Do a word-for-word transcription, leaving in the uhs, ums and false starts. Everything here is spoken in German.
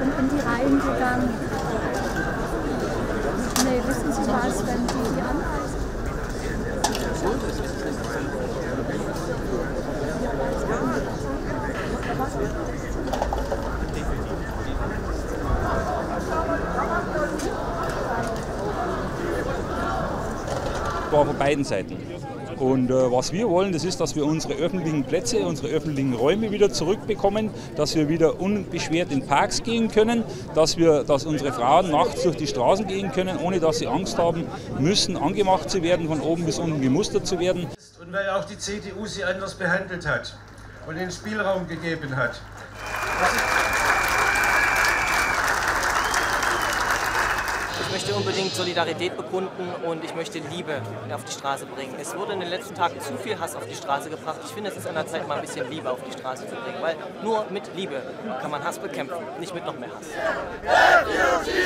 sind in die Reihen gegangen. Nee, wissen Sie was, wenn die die anreisen? War von beiden Seiten. Und äh, was wir wollen, das ist, dass wir unsere öffentlichen Plätze, unsere öffentlichen Räume wieder zurückbekommen, dass wir wieder unbeschwert in Parks gehen können, dass, wir, dass unsere Frauen nachts durch die Straßen gehen können, ohne dass sie Angst haben müssen, angemacht zu werden, von oben bis unten gemustert zu werden. Und weil auch die C D U sie anders behandelt hat und den Spielraum gegeben hat. Ich möchte unbedingt Solidarität bekunden und ich möchte Liebe auf die Straße bringen. Es wurde in den letzten Tagen zu viel Hass auf die Straße gebracht. Ich finde, es ist an der Zeit, mal ein bisschen Liebe auf die Straße zu bringen, weil nur mit Liebe kann man Hass bekämpfen, nicht mit noch mehr Hass.